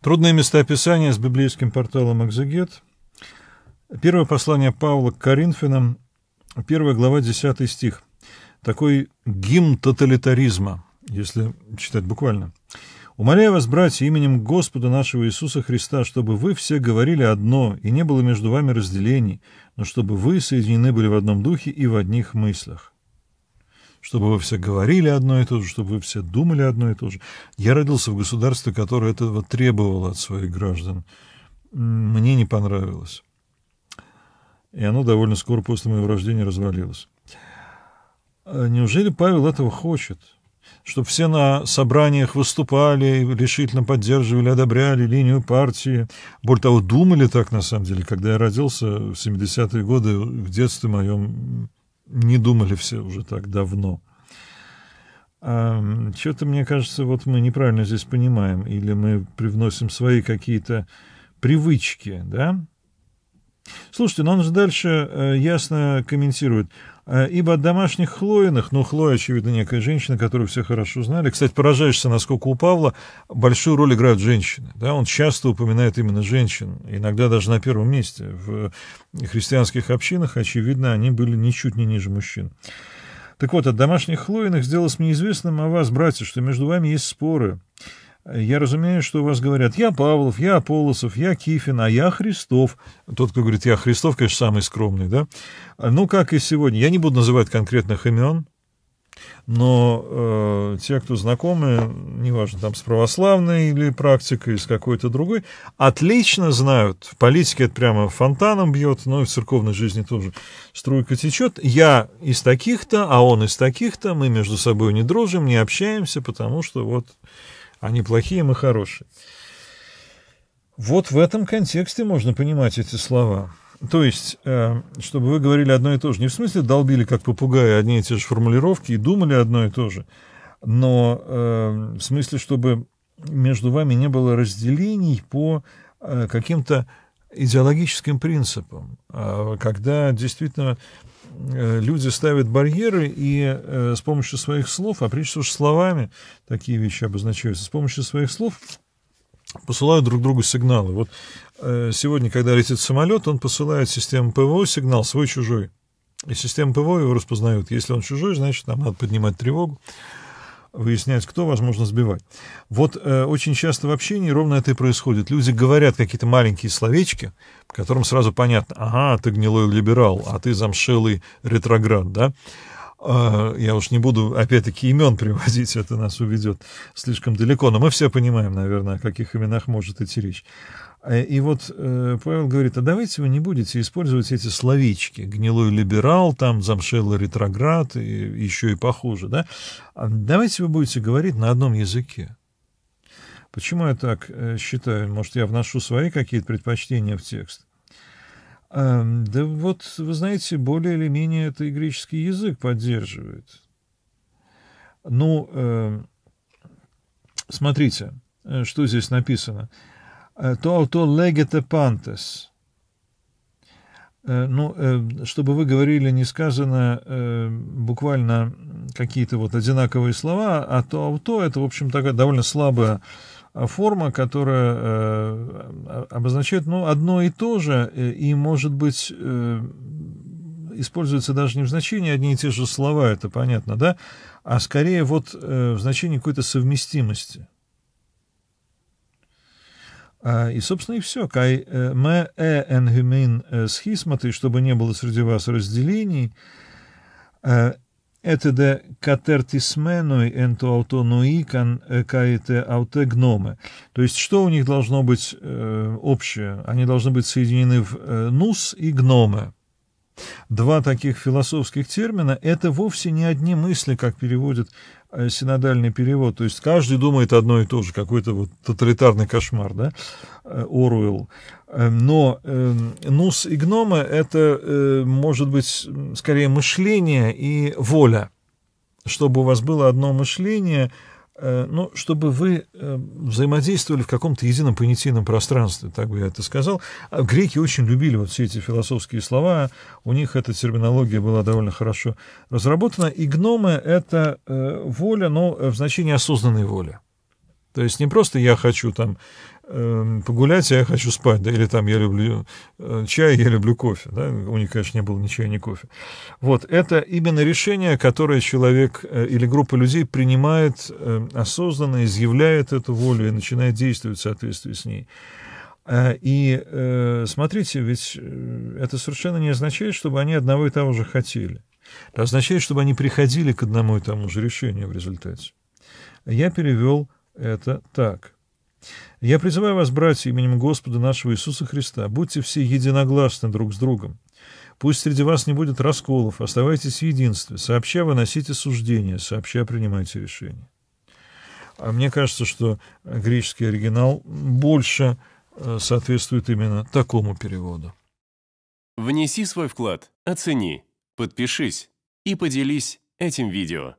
Трудные места Писания с библейским порталом «Экзегет». Первое послание Павла к Коринфянам, 1 глава, 10 стих. Такой гимн тоталитаризма, если читать буквально. «Умоляю вас, братья, именем Господа нашего Иисуса Христа, чтобы вы все говорили одно, и не было между вами разделений, но чтобы вы соединены были в одном духе и в одних мыслях». Чтобы вы все говорили одно и то же, чтобы вы все думали одно и то же. Я родился в государстве, которое этого требовало от своих граждан. Мне не понравилось. И оно довольно скоро после моего рождения развалилось. Неужели Павел этого хочет? Чтобы все на собраниях выступали, решительно поддерживали, одобряли линию партии. Более того, думали так, на самом деле. Когда я родился в 70-е годы, в детстве моем, не думали все уже так давно. Что-то, мне кажется, вот мы неправильно здесь понимаем, или мы привносим свои какие-то привычки, да? Слушайте, но он же дальше ясно комментирует. «Ибо от домашних Хлоиных», ну, Хлоя, очевидно, некая женщина, которую все хорошо знали. Кстати, поражаешься, насколько у Павла большую роль играют женщины. Да? Он часто упоминает именно женщин, иногда даже на первом месте. В христианских общинах, очевидно, они были ничуть не ниже мужчин. «Так вот, от домашних Хлоиных сделалось мне известным о вас, братья, что между вами есть споры. Я разумею, что у вас говорят: я Павлов, я Аполлосов, я Кифин, а я Христов». Тот, кто говорит «я Христов», конечно, самый скромный, да? Ну, как и сегодня. Я не буду называть конкретных имен, но те, кто знакомы, неважно, там, с православной или практикой, с какой-то другой, отлично знают. В политике это прямо фонтаном бьет, но и в церковной жизни тоже струйка течет. Я из таких-то, а он из таких-то, мы между собой не дружим, не общаемся, потому что вот... Они плохие, мы хорошие. Вот в этом контексте можно понимать эти слова. То есть, чтобы вы говорили одно и то же. Не в смысле долбили, как попугаи, одни и те же формулировки и думали одно и то же. Но в смысле, чтобы между вами не было разделений по каким-то идеологическим принципам. Когда действительно... люди ставят барьеры и с помощью своих слов, а прежде всего словами, такие вещи обозначаются, с помощью своих слов посылают друг другу сигналы. Вот сегодня, когда летит самолет, он посылает систему ПВО сигнал свой-чужой. И система ПВО его распознает. Если он чужой, значит, нам надо поднимать тревогу, выяснять, кто, возможно, сбивать. Вот очень часто в общении ровно это и происходит. Люди говорят какие-то маленькие словечки, по которым сразу понятно: ага, ты гнилой либерал, а ты замшелый ретроград, да? Я уж не буду, опять-таки, имен приводить, это нас уведет слишком далеко, но мы все понимаем, наверное, о каких именах может идти речь. И вот Павел говорит: а давайте вы не будете использовать эти словечки. Гнилой либерал, там замшелый ретроград, и еще и похуже, да? Давайте вы будете говорить на одном языке. Почему я так считаю? Может, я вношу свои какие-то предпочтения в текст? Да вот, вы знаете, более или менее это и греческий язык поддерживает. Ну, смотрите, что здесь написано. «То ауто легете пантес». Ну, чтобы вы говорили, не сказано буквально какие-то вот одинаковые слова, а «то ауто» — это, в общем, такая довольно слабая форма, которая обозначает, ну, одно и то же, и, может быть, используется даже не в значении одни и те же слова, это понятно, да, а скорее вот в значении какой-то совместимости. И, собственно, и все. «Кай мэ энгюмин схисматы», чтобы не было среди вас разделений, «это де катертисменой энту аутонуикан кай те аутегноме». То есть, что у них должно быть общее? Они должны быть соединены в «нус» и «гноме». Два таких философских термина — это вовсе не одни мысли, как переводит синодальный перевод. То есть каждый думает одно и то же, какой-то вот тоталитарный кошмар, да, Оруэлл. Но «нус» и «гнома» — это, может быть, скорее мышление и воля. Чтобы у вас было одно мышление, ну, чтобы вы взаимодействовали в каком-то едином понятийном пространстве, так бы я это сказал. Греки очень любили вот все эти философские слова, у них эта терминология была довольно хорошо разработана. И гноме — это воля, но в значении осознанной воли. То есть не просто я хочу там погулять, а я хочу спать, да, или там я люблю чай, я люблю кофе, да, у них, конечно, не было ни чая, ни кофе. Вот, это именно решение, которое человек или группа людей принимает осознанно, изъявляет эту волю и начинает действовать в соответствии с ней. И смотрите, ведь это совершенно не означает, чтобы они одного и того же хотели. Это означает, чтобы они приходили к одному и тому же решению в результате. Я перевел это так. «Я призываю вас, братья, именем Господа нашего Иисуса Христа, будьте все единогласны друг с другом. Пусть среди вас не будет расколов, оставайтесь в единстве, сообща выносите суждения, сообща принимайте решения». А мне кажется, что греческий оригинал больше соответствует именно такому переводу. Внеси свой вклад, оцени, подпишись и поделись этим видео.